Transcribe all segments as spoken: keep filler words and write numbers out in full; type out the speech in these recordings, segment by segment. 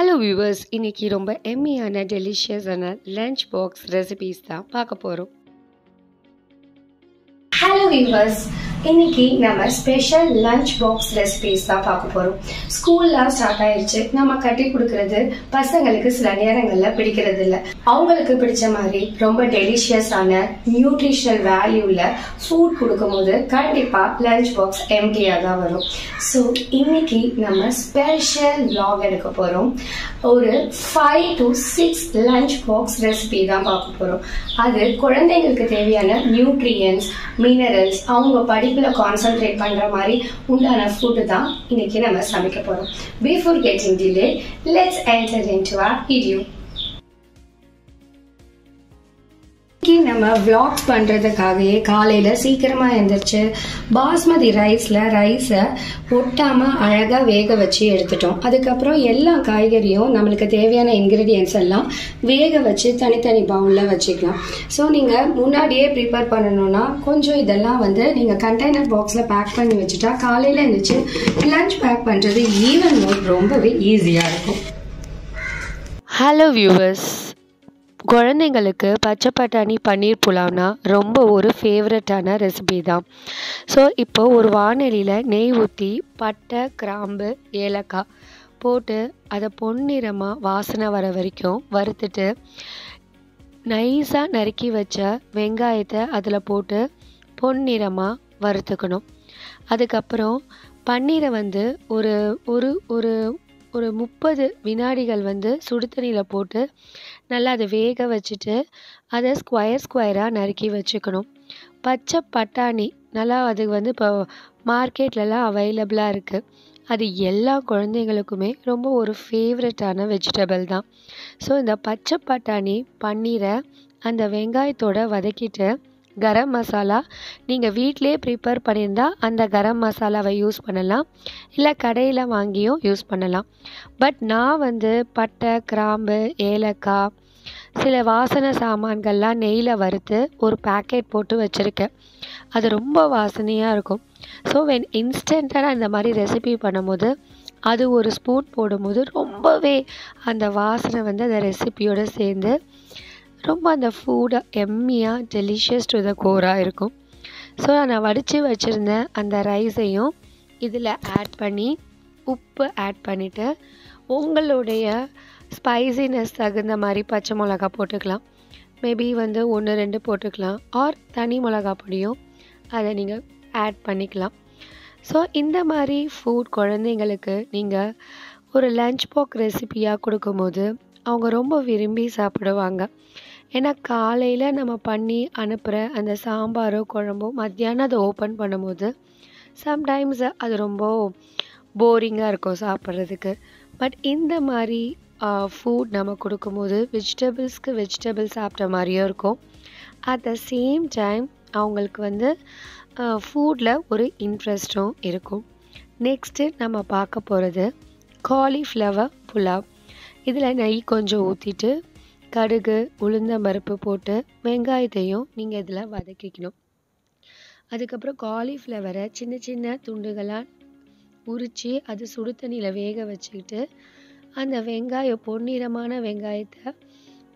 Hello viewers, இன்றைக்கி ரொம்ப எம்மியான டெலிஷியஸான லஞ்ச் பாக்ஸ் ரெசிபீஸ் தான் பார்க்க போகிறோம். ஹலோ வியூவர்ஸ், இன்றைக்கி நம்ம ஸ்பெஷல் லஞ்ச் பாக்ஸ் ரெசிபீஸ் தான் பார்க்க போகிறோம். ஸ்கூல்லாம் ஸ்டார்ட் ஆயிடுச்சு. நம்ம கட்டி கொடுக்கறது பசங்களுக்கு சில நேரங்களில் பிடிக்கிறது இல்லை. அவங்களுக்கு பிடிச்ச மாதிரி ரொம்ப டெலிஷியஸான நியூட்ரிஷனல் வேல்யூவில் ஃபுட் கொடுக்கும்போது கண்டிப்பாக லஞ்ச் பாக்ஸ் எம்டியாக தான் வரும். ஸோ இன்னைக்கு நம்ம ஸ்பெஷல் வ்ளாக் எடுக்க போகிறோம். ஒரு five to six lunch box recipe தான் பார்க்க போகிறோம். அது குழந்தைங்களுக்கு தேவையான நியூட்ரியன்ஸ், மினரல்ஸ், அவங்க படி கான்சன்ட்ரேட் பண்ற மாதிரி உண்டான ஃபுட் தான் இன்னைக்கு நம்ம சமைக்க போறோம். Before getting delayed, let's enter into our video. நம்ம vlogs பண்றதுக்காகவே காலையில சீக்கிரமா எந்திரிச்சு பாஸ்மதி ரைஸ்ல ரைஸை ஒட்டாம அழகா வேக வச்சு எடுத்துட்டோம். அதுக்கப்புறம் எல்லா காய்கறியும் நம்மளுக்கு தேவையான இன்கிரீடியன்ஸ் எல்லாம் வேக வச்சு தனித்தனி பவுல்ல வச்சுக்கலாம். ஸோ நீங்க முன்னாடியே ப்ரிப்பேர் பண்ணணும்னா கொஞ்சம் இதெல்லாம் வந்து நீங்க கண்டெய்னர் பாக்ஸ்ல பேக் பண்ணி வச்சுட்டா காலையில இருந்துச்சு லஞ்ச் பேக் பண்றது ஈவன் மோர் ரொம்பவே ஈஸியா இருக்கும். ஹலோ வியூவர்ஸ், குழந்தைங்களுக்கு பச்சை பட்டாணி பன்னீர் புலாவ்னா ரொம்ப ஒரு ஃபேவரட்டான ரெசிபி தான். ஸோ இப்போது ஒரு வானலியில் நெய் ஊற்றி பட்டை, கிராம்பு, ஏலக்காய் போட்டு அதை பொன்னிறமாக வாசனை வர வரைக்கும் வறுத்துட்டு நைஸாக நறுக்கி வச்ச வெங்காயத்தை அதில் போட்டு பொன்னிறமாக வறுத்துக்கணும். அதுக்கப்புறம் பன்னீரை வந்து ஒரு ஒரு ஒரு ஒரு முப்பது வினாடிகள் வந்து சுடுதண்ணியில் போட்டு நல்லா அதை வேக வச்சுட்டு அதை ஸ்கொயர் ஸ்கொயராக நறுக்கி வச்சுக்கணும். பச்சை பட்டாணி நல்லா அது வந்து இப்போ மார்க்கெட்லலாம் அவைலபிளாக இருக்குது. அது எல்லா குழந்தைங்களுக்குமே ரொம்ப ஒரு ஃபேவரட்டான வெஜிடபிள் தான். ஸோ இந்த பச்சை பட்டாணி பன்னீரை அந்த வெங்காயத்தோடு வதக்கிட்டு கரம் மசாலா நீங்கள் வீட்டிலே ப்ரிப்பேர் பண்ணியிருந்தால் அந்த கரம் மசாலாவை யூஸ் பண்ணலாம், இல்லை கடையில் வாங்கியும் யூஸ் பண்ணலாம். பட் நான் வந்து பட்டை, கிராம்பு, ஏலக்காய், சில வாசனை சாமான்கள்லாம் நெய்யில் வறுத்து ஒரு பேக்கெட் போட்டு வச்சுருக்கேன். அது ரொம்ப வாசனையாக இருக்கும். ஸோ வென் இன்ஸ்டண்ட்டாக இந்த மாதிரி ரெசிபி பண்ணும்போது அது ஒரு ஸ்பூன் போடும்போது ரொம்பவே அந்த வாசனை வந்து அந்த ரெசிபியோடு சேர்ந்து ரொம்ப அந்த ஃபுட் எம்மியாக டெலிஷியஸ் டு த கோராக இருக்கும். ஸோ நான் வடித்து வச்சுருந்த அந்த ரைஸையும் இதில் ஆட் பண்ணி உப்பு ஆட் பண்ணிவிட்டு உங்களுடைய ஸ்பைசினஸ் தகுந்த மாதிரி பச்சை மிளகா போட்டுக்கலாம், மேபி வந்து ஒன்று ரெண்டு போட்டுக்கலாம், ஆர் தனி மிளகா பொடியும் அதை நீங்கள் ஆட் பண்ணிக்கலாம். ஸோ இந்த மாதிரி ஃபுட் குழந்தைங்களுக்கு நீங்கள் ஒரு லஞ்ச் பாக்ஸ் ரெசிபியாக கொடுக்கும்போது அவங்க ரொம்ப விரும்பி சாப்பிடுவாங்க. ஏன்னா காலையில் நம்ம பண்ணி அனுப்புகிற அந்த சாம்பாரோ குழம்போ மத்தியானம் அதை ஓப்பன் பண்ணும்போது சம்டைம்ஸ் அது ரொம்ப போரிங்காக இருக்கும் சாப்பிட்றதுக்கு. பட் இந்த மாதிரி ஃபுட் நம்ம கொடுக்கும்போது வெஜிடபிள்ஸ்க்கு வெஜிடபிள்ஸ் சாப்பிட்ட மாதிரியும் இருக்கும். அட் த சேம் டைம் அவங்களுக்கு வந்து ஃபுட்டில் ஒரு இன்ட்ரெஸ்ட்டும் இருக்கும். நெக்ஸ்ட்டு நம்ம பார்க்க போகிறது காலிஃப்ளவர் புலாவ். இதில் நெய் கொஞ்சம் ஊற்றிட்டு கடுகு, உளுந்தம் பருப்பு போட்டு வெங்காயத்தையும் நீங்கள் இதில் வதக்கிக்கணும். அதுக்கப்புறம் காலிஃப்ளவரை சின்ன சின்ன துண்டுகளாக உரித்து அது சுடு தண்ணியில் வேக வச்சுக்கிட்டு அந்த வெங்காயம் பொன்னிறமான வெங்காயத்தை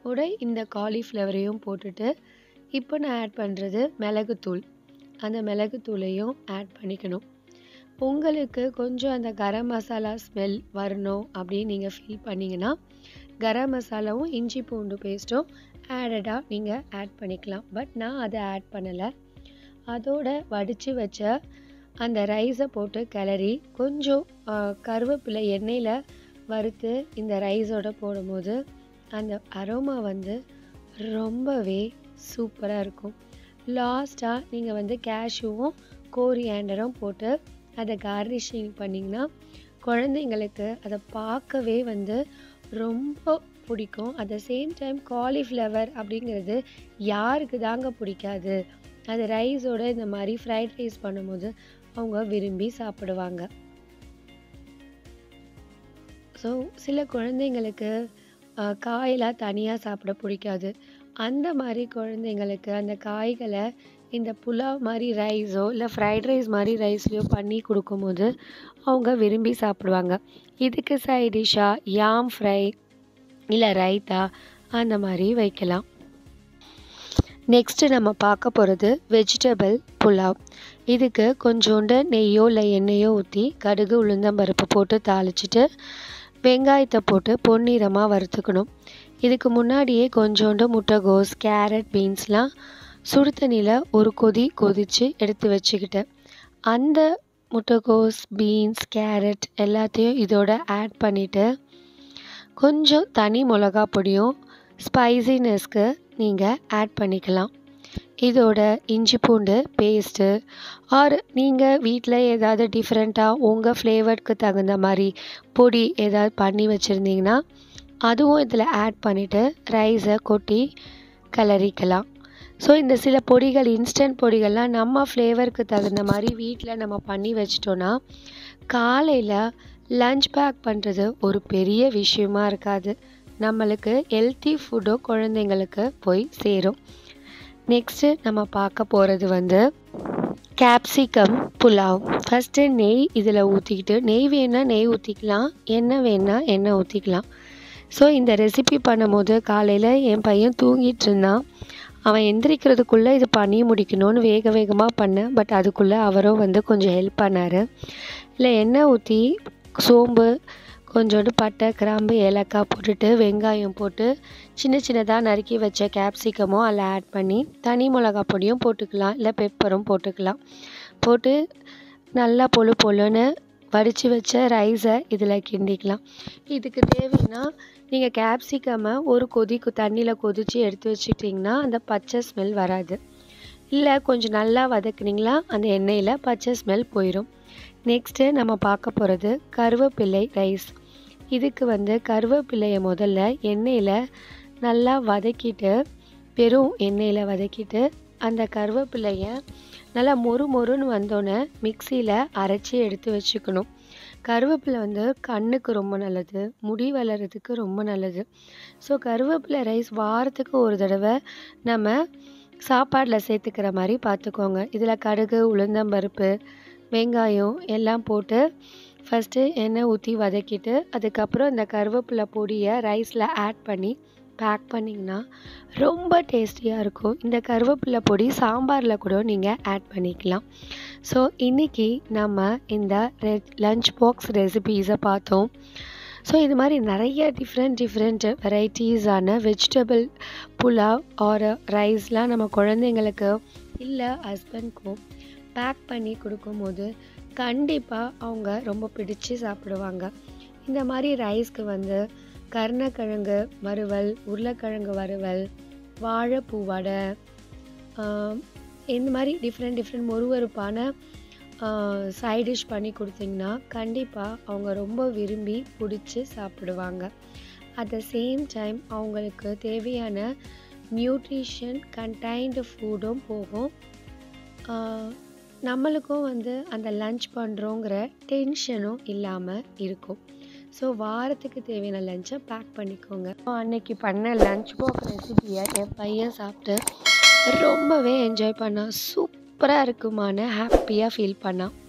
கூட இந்த காலிஃப்ளவரையும் போட்டுட்டு இப்போ நான் ஆட் பண்ணுறது மிளகுத்தூள். அந்த மிளகுத்தூளையும் ஆட் பண்ணிக்கணும். உங்களுக்கு கொஞ்சம் அந்த கரம் மசாலா ஸ்மெல் வரணும் அப்படின்னு நீங்கள் ஃபீல் பண்ணிங்கன்னா கரம் மசாலாவும் இஞ்சி பூண்டு பேஸ்ட்டும் ஆடடாக நீங்கள் ஆட் பண்ணிக்கலாம். பட் நான் அதை ஆட் பண்ணலை. அதோட வடித்து வச்ச அந்த ரைஸை போட்டு கிளறி கொஞ்சம் கருவேப்பிலை எண்ணெயில் வறுத்து இந்த ரைஸோடு போடும்போது அந்த அரோமா வந்து ரொம்பவே சூப்பராக இருக்கும். லாஸ்ட்டாக நீங்கள் வந்து கேஷ்யூவும் கோரியாண்டரும் போட்டு அதை கார்னிஷிங் பண்ணிங்கன்னா குழந்தைங்களுக்கு அதை பார்க்கவே வந்து ரொம்ப பிடிக்கும். At the same time cauliflower அப்படிங்கிறது யாருக்கு தாங்க பிடிக்காது? அது ரைஸோடு இந்த மாதிரி ஃப்ரைட் ரைஸ் பண்ணும்போது அவங்க விரும்பி சாப்பிடுவாங்க. ஸோ சில குழந்தைங்களுக்கு காயெல்லாம் தனியாக சாப்பிட பிடிக்காது. அந்த மாதிரி குழந்தைங்களுக்கு அந்த காய்களை இந்த புலாவ் மாதிரி ரைஸோ இல்லை ஃப்ரைட் ரைஸ் மாதிரி ரைஸ்லையோ பண்ணி கொடுக்கும்போது அவங்க விரும்பி சாப்பிடுவாங்க. இதுக்கு சைட் டிஷ்ஷாக யாம் ஃப்ரை இல்லை ரைத்தா அந்த மாதிரி வைக்கலாம். நெக்ஸ்ட்டு நம்ம பார்க்க போகிறது வெஜிடபிள் புலாவ். இதுக்கு கொஞ்சோண்டு நெய்யோ இல்லை எண்ணெயோ ஊற்றி கடுகு உளுந்தம்பருப்பு போட்டு தாளிச்சிட்டு வெங்காயத்தை போட்டு பொன்னிறமாக வறுத்துக்கணும். இதுக்கு முன்னாடியே கொஞ்சோண்டு முட்டைகோஸ், கேரட், பீன்ஸ்லாம் சுடு தண்ணியில் ஒரு கொதி கொதித்து எடுத்து வச்சுக்கிட்டேன். அந்த முட்டைகோஸ், பீன்ஸ், கேரட் எல்லாத்தையும் இதோட ஆட் பண்ணிவிட்டு கொஞ்சம் தனி மிளகா பொடியும் ஸ்பைசினஸ்க்கு நீங்கள் ஆட் பண்ணிக்கலாம். இதோட இஞ்சி பூண்டு பேஸ்ட்டு ஆர் நீங்கள் வீட்டில் ஏதாவது டிஃப்ரெண்ட்டாக உங்கள் ஃப்ளேவருக்கு தகுந்த மாதிரி பொடி ஏதாவது பண்ணி வச்சுருந்தீங்கன்னா அதுவும் இதில் ஆட் பண்ணிவிட்டு ரைஸை கொட்டி கிளறிக்கலாம். ஸோ இந்த சில பொடிகள், இன்ஸ்டன்ட் பொடிகள்லாம் நம்ம ஃப்ளேவருக்கு தகுந்த மாதிரி வீட்டில் நம்ம பண்ணி வச்சிட்டோன்னா காலையில் லஞ்ச் பேக் பண்ணுறது ஒரு பெரிய விஷயமா இருக்காது. நம்மளுக்கு ஹெல்த்தி ஃபுட்டும் குழந்தைங்களுக்கு போய் சேரும். நெக்ஸ்ட்டு நம்ம பார்க்க போகிறது வந்து கேப்சிகம் புலாவ். ஃபஸ்ட்டு நெய் இதில் ஊற்றிக்கிட்டு, நெய் வேணால் நெய் ஊற்றிக்கலாம், எண்ணெய் வேணால் எண்ணெய் ஊற்றிக்கலாம். ஸோ இந்த ரெசிபி பண்ணும்போது காலையில் என் பையன் தூங்கிட்டு இருந்தான். அவன் எந்திரிக்கிறதுக்குள்ளே இது பண்ணி முடிக்கணும்னு வேக வேகமாக பண்ணேன். பட் அதுக்குள்ளே அவரும் வந்து கொஞ்சம் ஹெல்ப் பண்ணார். இல்லை எண்ணெய் ஊற்றி சோம்பு, கொஞ்சோண்டு பட்டை, கிராம்பு, ஏலக்காய் போட்டுட்டு வெங்காயம் போட்டு சின்ன சின்னதாக நறுக்கி வச்ச கேப்சிகமும் அதில் ஆட் பண்ணி தனி மிளகா பொடியும் போட்டுக்கலாம், இல்லை பெப்பரும் போட்டுக்கலாம். போட்டு நல்லா பொழு பொழுன்னு வடித்து வச்ச ரைஸை இதில் கிண்டிக்கலாம். இதுக்கு தேவைன்னா நீங்கள் கேப்சிகமை ஒரு கொதி தண்ணியில் கொதித்து எடுத்து வச்சுக்கிட்டிங்கன்னா அந்த பச்சை ஸ்மெல் வராது. இல்லை கொஞ்சம் நல்லா வதக்குனிங்களா அந்த எண்ணெயில் பச்சை ஸ்மெல் போயிடும். நெக்ஸ்ட்டு நம்ம பார்க்க போகிறது கருவேப்பிலை ரைஸ். இதுக்கு வந்து கருவேப்பிலையை முதல்ல எண்ணெயில் நல்லா வதக்கிட்டு, வெறும் எண்ணெயில் வதக்கிட்டு அந்த கருவேப்பிலையை நல்லா மொறு மொறுன்னு வந்தோன்னே மிக்சியில் அரைச்சி எடுத்து வச்சுக்கணும். கருவேப்பிலை வந்து கண்ணுக்கு ரொம்ப நல்லது, முடி வளர்கிறதுக்கு ரொம்ப நல்லது. ஸோ கருவேப்பிலை ரைஸ் வாரத்துக்கு ஒரு தடவை நம்ம சாப்பாட்டில் சேர்த்துக்கிற மாதிரி பார்த்துக்கோங்க. இதில் கடுகு, உளுந்தம்பருப்பு, வெங்காயம் எல்லாம் போட்டு ஃபஸ்ட்டு எண்ணெய் ஊற்றி வதக்கிட்டு அதுக்கப்புறம் இந்த கருவேப்பிலை பொடியை ரைஸில் ஆட் பண்ணி பேக் பண்ணிங்கன்னா ரொம்ப டேஸ்டியாக இருக்கும். இந்த கருவேப்பிலை பொடி சாம்பாரில் கூட நீங்கள் ஆட் பண்ணிக்கலாம். ஸோ இன்றைக்கி நம்ம இந்த ரெ லஞ்ச் பாக்ஸ் ரெசிபீஸை பார்த்தோம். ஸோ இது மாதிரி நிறைய டிஃப்ரெண்ட் டிஃப்ரெண்ட் வெரைட்டிஸான வெஜிடபிள் புலாவ் ஆர் ரைஸ்லாம் நம்ம குழந்தைங்களுக்கு இல்லை ஹஸ்பண்ட்க்கும் பேக் பண்ணி கொடுக்கும்போது கண்டிப்பாக அவங்க ரொம்ப பிடிச்சி சாப்பிடுவாங்க. இந்த மாதிரி ரைஸ்க்கு வந்து கருணக்கிழங்கு வறுவல், உருளைக்கிழங்கு வறுவல், வாழைப்பூ வடை, இந்த மாதிரி டிஃப்ரெண்ட் டிஃப்ரெண்ட் மொறுவறுப்பான சைட் டிஷ் பண்ணி கொடுத்திங்கன்னா கண்டிப்பாக அவங்க ரொம்ப விரும்பி பிடிச்சி சாப்பிடுவாங்க. அட் த சேம் டைம் அவங்களுக்கு தேவையான நியூட்ரிஷன் கண்டைன்டு ஃபுட்டும் போகும். நம்மளுக்கும் வந்து அந்த லஞ்ச் பண்ணுறோங்கிற டென்ஷனும் இல்லாமல் இருக்கும். ஸோ வாரத்துக்கு தேவையான லஞ்சை பேக் பண்ணிக்கோங்க. அன்னைக்கு பண்ண லஞ்ச் பாக்ஸ் ரெசிபியை என் பையன் சாப்பிட்டு ரொம்பவே என்ஜாய் பண்ணான். சூப்பராக இருக்குமான ஹாப்பியாக ஃபீல் பண்ணான்.